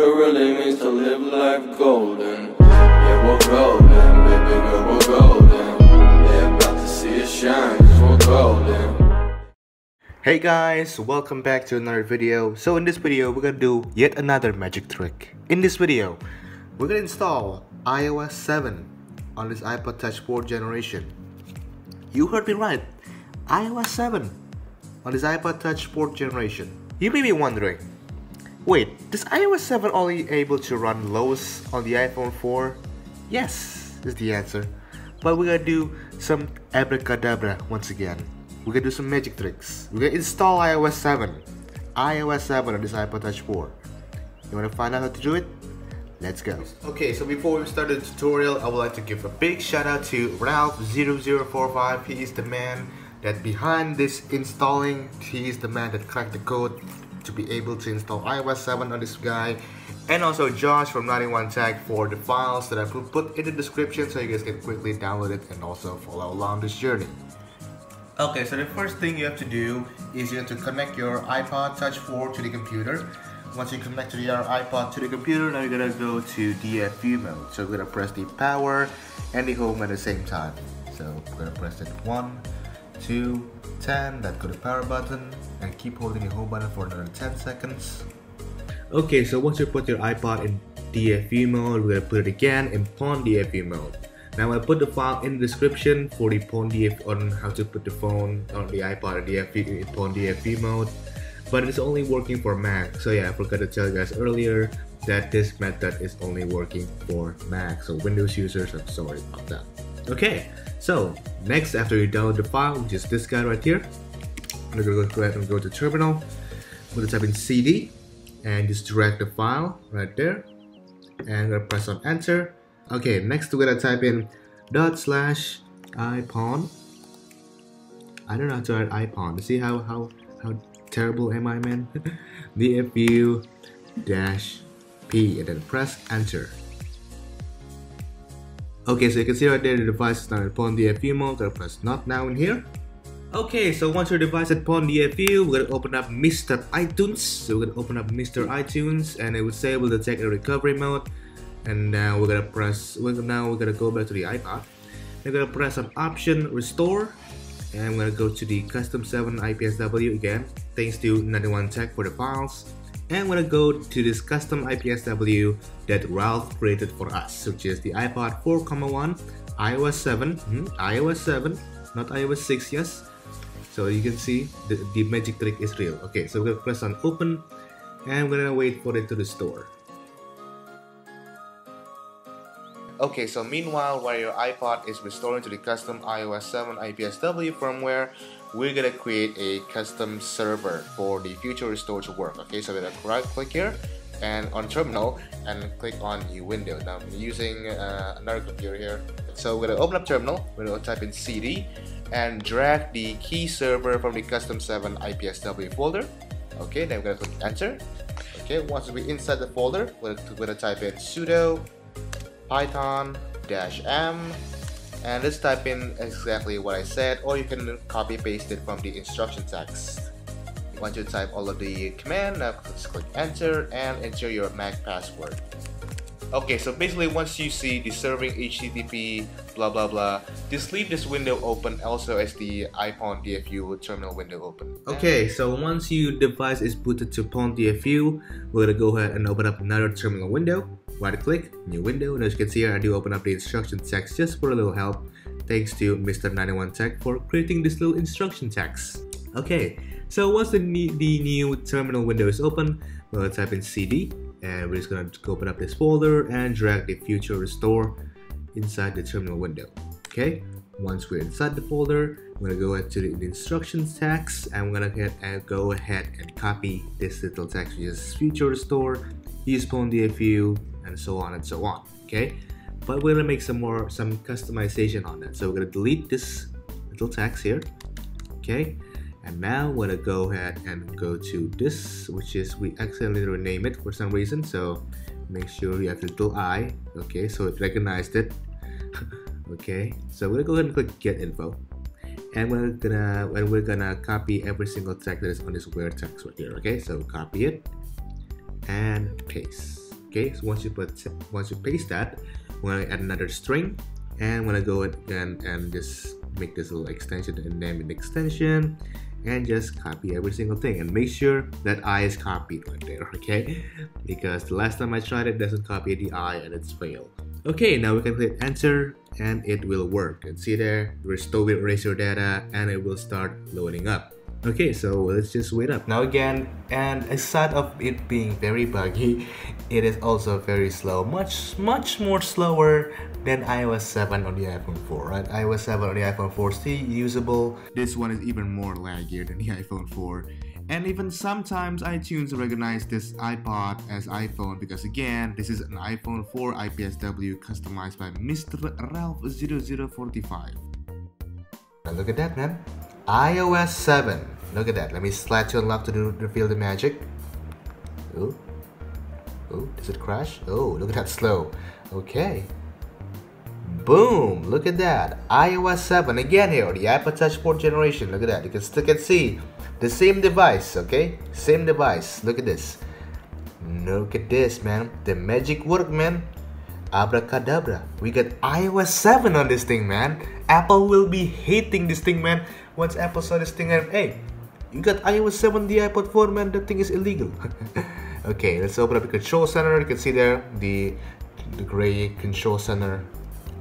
it really means to live life golden. Yeah, we're golden, baby girl, we're golden. Yeah, about to see it shine, cause we're golden. Hey guys, welcome back to another video. So in this video, we're gonna do yet another magic trick. In this video, we're gonna install iOS 7 on this iPod Touch 4 generation. You heard me right, iOS 7 on this iPod Touch 4 generation. You may be wondering, wait, does iOS 7 only able to run Lows on the iPhone 4? Yes, is the answer. But we're gonna do some abracadabra once again. We're gonna do some magic tricks. We're gonna install iOS 7. iOS 7 on this iPod Touch 4. You wanna find out how to do it? Let's go. Okay, so before we start the tutorial, I would like to give a big shout out to Ralph0045. He is the man that behind this installing. He is the man that cracked the code to be able to install iOS 7 on this guy, and also Josh from 91 Tech for the files that I put in the description so you guys can quickly download it and also follow along this journey. Okay, so the first thing you have to do is you have to connect your iPod Touch 4 to the computer. Once you connect your iPod to the computer, now you're gonna go to DFU mode. So we're gonna press the power and the home at the same time. So we're gonna press it 1, 2, 10, that go to the power button, and keep holding the home button for another 10 seconds. Okay, so once you put your iPod in DFU mode, we're gonna put it again in Pwn DFU mode. Now I put the file in the description for the Pwn DFU on how to put the phone on the iPod in Pwn DFU mode, but it's only working for Mac. So yeah, I forgot to tell you guys earlier that this method is only working for Mac. So Windows users, I'm sorry about that. Okay, so next, after you download the file, which is this guy right here, I'm gonna go ahead and go to terminal. I'm gonna type in CD and just drag the file right there, and I'm gonna press on enter. Okay, next we're gonna type in /iPwn. I don't know how to write iPwn. See how terrible am I, man? DFU-P, and then press enter. Okay, so you can see right there the device is now in Pwn DFU mode. Gonna press not now in here. Okay, so once your device at Pwn DFU, we're gonna open up Mr. iTunes. So we're gonna open up Mr. iTunes, and it will say it will detect a recovery mode. And now we're gonna go back to the iPod. We're gonna press on option restore, and we're gonna go to the custom 7 IPSW again. Thanks to 91 Tech for the files. And we're gonna go to this custom IPSW that Ralph created for us, which is the iPod 4.1, iOS 7, iOS 7, not iOS 6, yes. So you can see the magic trick is real. Okay, so we're gonna press on open, and we're gonna wait for it to restore. Okay, so meanwhile, while your iPod is restoring to the custom iOS 7 IPSW firmware, we're gonna create a custom server for the future restore to work. Okay, so we're gonna right click here and on terminal and click on new window. Now I'm using another computer here. So we're gonna open up terminal, we're gonna type in CD and drag the key server from the custom 7 IPSW folder. Okay, then we're gonna click enter. Okay, once we're inside the folder, we're gonna type in sudo python-m, and let's type in exactly what I said, or you can copy paste it from the instruction text. Once you type all of the command, now just click enter and enter your Mac password. Okay, so basically once you see the serving HTTP blah blah blah, just leave this window open also as the iPwn DFU terminal window open. Okay, so once your device is booted to Pwn DFU, we're gonna go ahead and open up another terminal window. Right click, new window, and as you can see here, I do open up the instruction text just for a little help. Thanks to Mr. 91 Tech for creating this little instruction text. Okay, so once the new terminal window is open, we're gonna type in CD, and we're just gonna open up this folder and drag the future restore inside the terminal window. Okay, once we're inside the folder, we're gonna go ahead to the instructions text, and we're gonna go ahead and copy this little text, which is future restore, use Pwn DFU, and so on and so on. Okay, but we're gonna make some customization on it. So we're gonna delete this little text here. Okay, and now we're gonna go ahead and go to this, which is we accidentally rename it for some reason, so make sure you have the little I. Okay, so it recognized it. Okay, so we're gonna go ahead and click get info, and we're gonna copy every single text that is on this weird text right here. Okay, so copy it and paste. Okay, so once you paste that, we're gonna add another string, and we're gonna go and just make this little extension and name it extension, and just copy every single thing, and make sure that I is copied right there, okay? Because the last time I tried it, doesn't copy the I and it's failed. Okay, now we can click enter and it will work. And see there, restore erasure data, and it will start loading up. Okay, so let's just wait up. Now again, and aside of it being very buggy, it is also very slow. Much more slower than iOS 7 on the iPhone 4, right? iOS 7 on the iPhone 4 is still usable. This one is even more laggier than the iPhone 4. And even sometimes iTunes recognize this iPod as iPhone, because again, this is an iPhone 4 IPSW customized by Mr. Ralph0045. And look at that, man. iOS 7. Look at that. Let me slide to the left to reveal the magic. Oh, oh, does it crash? Oh, look at that, slow. Okay. Boom! Look at that. iOS 7 again here. The iPod Touch 4 generation. Look at that. You can still see the same device. Okay, same device. Look at this. Look at this, man. The magic work, man. Abracadabra. We got iOS 7 on this thing, man. Apple will be hating this thing, man. Once Apple saw this thing, and hey, you got iOS 7, the iPod 4, man. That thing is illegal. Okay, let's open up the control center. You can see there the gray control center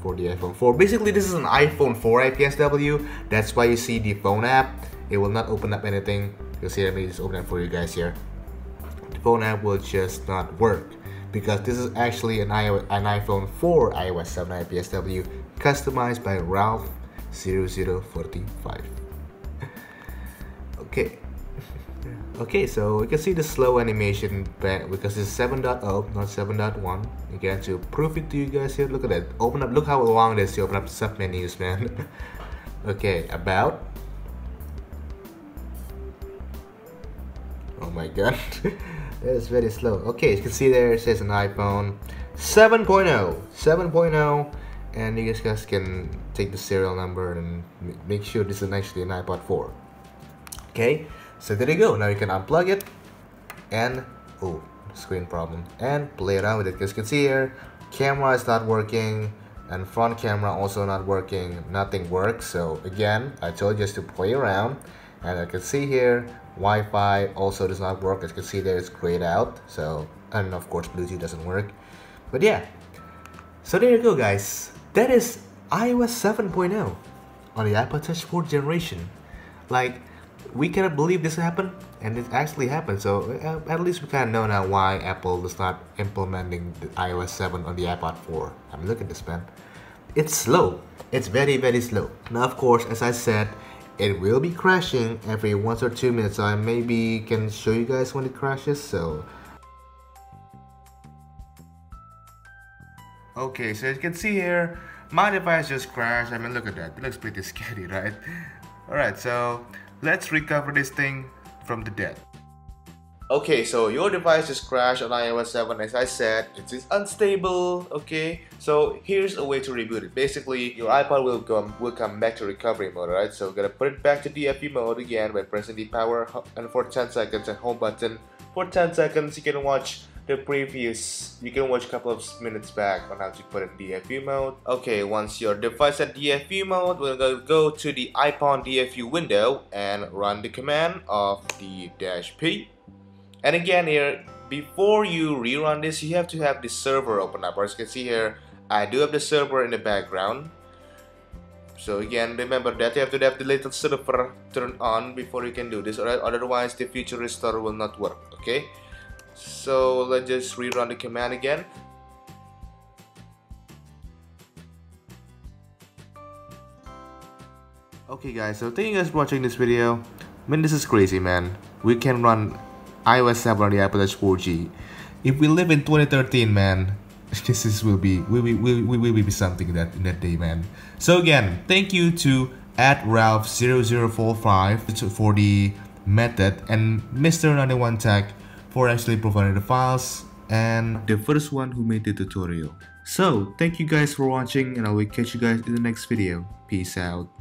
for the iPhone 4. Basically, this is an iPhone 4 IPSW. That's why you see the phone app. It will not open up anything. You'll see, let me just open it for you guys here. The phone app will just not work, because this is actually an iPhone 4 iOS 7 IPSW customized by Ralph0045. Okay. Okay, so you can see the slow animation because it's 7.0, not 7.1. Again, to prove it to you guys here, look at that. Open up, look how long it is to open up the sub menus, man. Okay, about. Oh my god. That is very slow. Okay, you can see there it says an iPhone 7.0, and you guys can take the serial number and make sure this is actually an iPod 4. Okay, so there you go. Now you can unplug it and oh, screen problem, and play around with it. As you can see here, camera is not working, and front camera also not working. Nothing works. So again, I told you just to play around. And I can see here, Wi-Fi also does not work. As you can see there, it's grayed out. So, and of course Bluetooth doesn't work. But yeah, so there you go, guys. That is iOS 7.0 on the iPod Touch 4 generation. Like, we cannot believe this happened, and it actually happened. So at least we kind of know now why Apple is not implementing the iOS 7 on the iPod 4. I mean, look at this, man. It's slow. It's very slow. Now, of course, as I said, it will be crashing every 1 or 2 minutes, so I maybe can show you guys when it crashes. So okay, so as you can see here, my device just crashed. I mean, look at that. It looks pretty scary, right? Alright, so let's recover this thing from the dead. Okay, so your device just crashed on iOS 7. As I said, it is unstable. Okay, so here's a way to reboot it. Basically, your iPod will come back to recovery mode, right? So we're gonna put it back to DFU mode again by pressing the power and for 10 seconds and home button. For 10 seconds, you can watch the previous. You can watch a couple of minutes back on how to put it in DFU mode. Okay, once your device at DFU mode, we're gonna go to the Pwn DFU window and run the command of the -p. And again here, before you rerun this, you have to have the server open up. As you can see here, I do have the server in the background. So again, remember that you have to have the little server turned on before you can do this, alright? Otherwise, the future restore will not work, okay? So let's just rerun the command again. Okay guys, so thank you guys for watching this video. I mean, this is crazy, man. We can run iOS 7 on the iPod Touch 4G. If we live in 2013, man, this is will be something that day, man. So again, thank you to @Ralph0045 for the method, and Mr. 91 Tech for actually providing the files, and the first one who made the tutorial. So thank you guys for watching, and I will catch you guys in the next video. Peace out.